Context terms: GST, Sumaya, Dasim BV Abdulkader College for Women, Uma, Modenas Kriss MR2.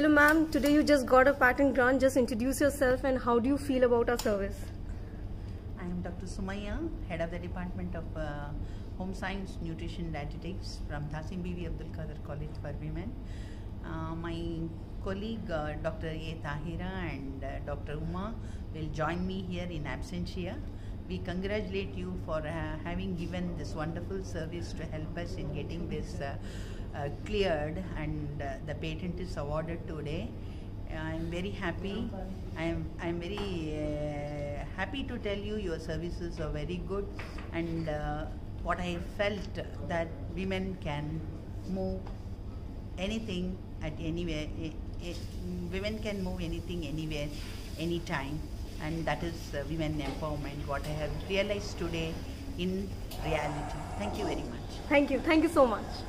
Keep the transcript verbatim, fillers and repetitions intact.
Hello ma'am, today you just got a patent grant. Just introduce yourself and how do you feel about our service? I am Doctor Sumaya, Head of the Department of uh, Home Science, Nutrition, Dietetics from Dasim B V Abdulkader College for Women. Uh, my colleague uh, Doctor Tahira and uh, Doctor Uma will join me here in absentia. We congratulate you for uh, having given this wonderful service to help us in getting this uh, Uh, cleared, and uh, the patent is awarded today. Uh, I am very happy. I am I am very uh, happy to tell you your services are very good, and uh, what I felt that women can move anything at anywhere. It, it, women can move anything anywhere, anytime, and that is uh, women empowerment. What I have realized today in reality. Thank you very much. Thank you. Thank you so much.